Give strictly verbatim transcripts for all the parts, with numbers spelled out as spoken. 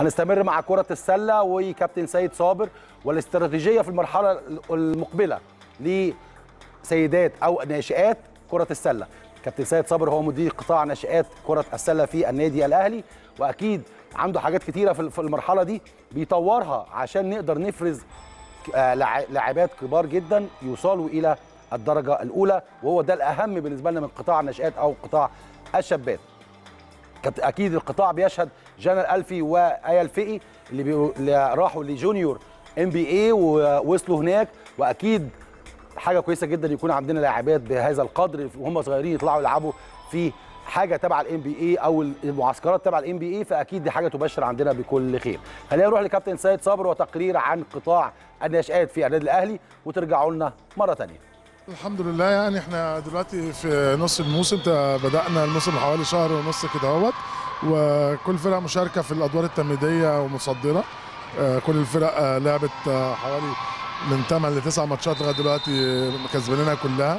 هنستمر مع كرة السلة وكابتن سيد صابر والاستراتيجية في المرحلة المقبلة لسيدات أو ناشئات كرة السلة. كابتن سيد صابر هو مدير قطاع ناشئات كرة السلة في النادي الأهلي، وأكيد عنده حاجات كتيرة في المرحلة دي بيطورها عشان نقدر نفرز لاعبات كبار جدا يوصلوا إلى الدرجة الأولى، وهو ده الأهم بالنسبة لنا من قطاع الناشئات أو قطاع الشابات. أكيد القطاع بيشهد جانا الألفي وآية الفقي اللي, بي... اللي راحوا لجونيور إم بي إيه ووصلوا هناك، وأكيد حاجة كويسة جدا يكون عندنا لاعبات بهذا القدر وهم صغيرين يطلعوا يلعبوا في حاجة تبع الإم بي إيه أو المعسكرات تبع الإم بي إيه، فأكيد دي حاجة تبشر عندنا بكل خير. خلينا نروح لكابتن سيد صابر وتقرير عن قطاع الناشئات في النادي الأهلي وترجعوا لنا مرة ثانية. الحمد لله، يعني احنا دلوقتي في نص الموسم، بدأنا الموسم حوالي شهر ونص كده اهوت، وكل فرقة مشاركة في الأدوار التمهيدية ومصدرة. كل الفرق لعبت حوالي من ثمانية لتسعة ماتشات لغاية دلوقتي كسبانينها كلها،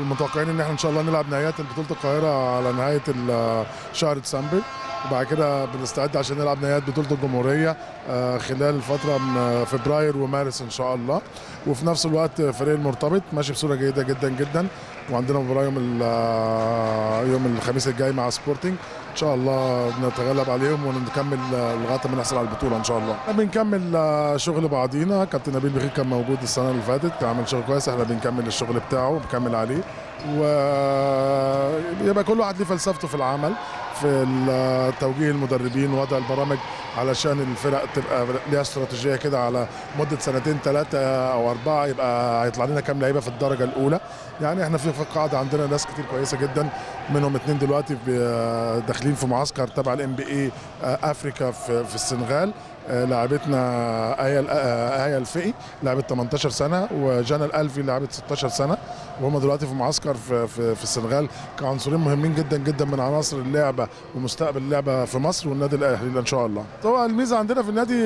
ومتوقعين ان احنا ان شاء الله نلعب نهائيات بطولة القاهرة على نهاية شهر ديسمبر، وبعد كده بنستعد عشان نلعب نهائيات بطولة الجمهورية خلال فترة من فبراير ومارس إن شاء الله. وفي نفس الوقت فريق المرتبط ماشي بصورة جيدة جدا جدا، وعندنا مباراة يوم يوم الخميس الجاي مع سبورتنج، إن شاء الله نتغلب عليهم ونكمل لغاية ما نحصل على البطولة إن شاء الله. بنكمل شغل بعضينا، كابتن نبيل بخير كان موجود السنة اللي فاتت كان عامل شغل كويس، احنا بنكمل الشغل بتاعه وبنكمل عليه، ويبقى كل واحد ليه فلسفته في العمل، في توجيه المدربين ووضع البرامج علشان الفرق تبقى ليها استراتيجيه كده على مده سنتين ثلاثه او اربعه، يبقى هيطلع لنا كام لعيبه في الدرجه الاولى. يعني احنا في القاعده عندنا ناس كتير كويسه جدا، منهم اتنين دلوقتي داخلين في معسكر تبع الام بي اي افريكا في, في السنغال، لاعبتنا آية آية الفقي لعبت ثمانية عشر سنه، وجانا الألفي لعبت ستة عشر سنه، وهم دلوقتي في معسكر في, في, في السنغال كعنصرين مهمين جدا جدا من عناصر اللعبه ومستقبل اللعبه في مصر والنادي الاهلي ان شاء الله. طبعا الميزه عندنا في النادي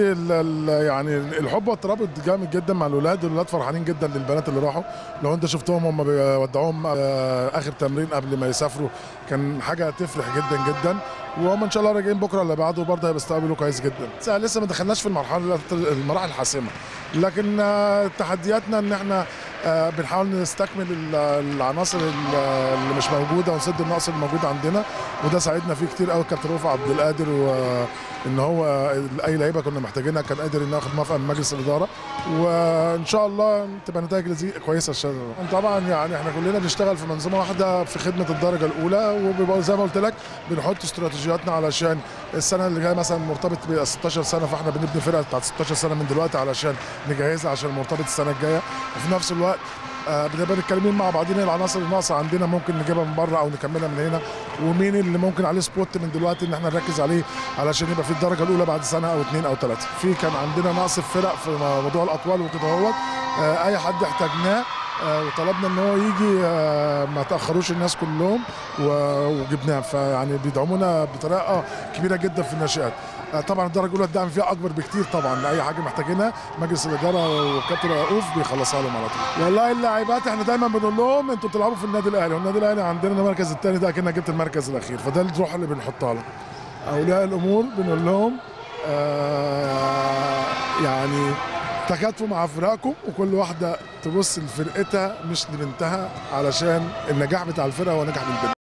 يعني الحب والترابط جامد جدا مع الاولاد، الاولاد فرحانين جدا للبنات اللي راحوا، لو انت شفتهم هم بيودعوهم اخر تمرين قبل ما يسافروا كان حاجه تفرح جدا جدا، وهم ان شاء الله راجعين بكره اللي بعده برضه هيستقبلوا كويس جدا. لسه ما دخلناش في المرحله المراحل الحاسمه، لكن تحدياتنا ان احنا بنحاول نستكمل العناصر اللي مش موجوده ونسد النقص اللي موجود عندنا، وده ساعدنا فيه كتير قوي كابتن رؤوف عبد القادر، وان هو اي لعيبه كنا محتاجينها كان قادر انه ياخد موافقه من مجلس الاداره، وان شاء الله تبقى نتائج كويسه ان شاء الله. طبعا يعني احنا كلنا بنشتغل في منظومه واحده في خدمه الدرجه الاولى، وزي ما قلت لك بنحط استراتيجياتنا علشان السنه اللي جايه مثلا مرتبط ب ستة عشر سنه، فاحنا بنبني فرقه بتاعت ستة عشر سنه من دلوقتي علشان نجهزها عشان المرتبط السنه الجايه، وفي نفس الوقت بنبقى متكلمين مع بعضينا العناصر الناقصه عندنا ممكن نجيبها من بره او نكملها من هنا، ومين اللي ممكن عليه سبوت من دلوقتي ان احنا نركز عليه علشان يبقى في الدرجه الاولى بعد سنه او اثنين او ثلاثه. في كان عندنا نقص في فرق في موضوع الاطوال وكده اهوت، اي حد احتاجناه وطلبنا ان هو يجي ما تاخروش الناس كلهم وجبناه، فيعني بيدعمونا بطريقه كبيره جدا في الناشئات. طبعا الدرجه الاولى الدعم فيها اكبر بكتير، طبعا لاي حاجه محتاجينها مجلس الاداره وكابتن رؤوف بيخلصها لهم على طول. والله اللاعبات احنا دايما بنقول لهم انتوا بتلعبوا في النادي الاهلي، والنادي الاهلي عندنا المركز الثاني ده اكنك جبت المركز الاخير، فده الروح اللي بنحطها لهم. اولياء الامور بنقول لهم آه يعني تكاتفوا مع فرقكم، وكل واحده تبص لفرقتها مش لبنتها، علشان النجاح بتاع الفرقه هو نجاح للبنت.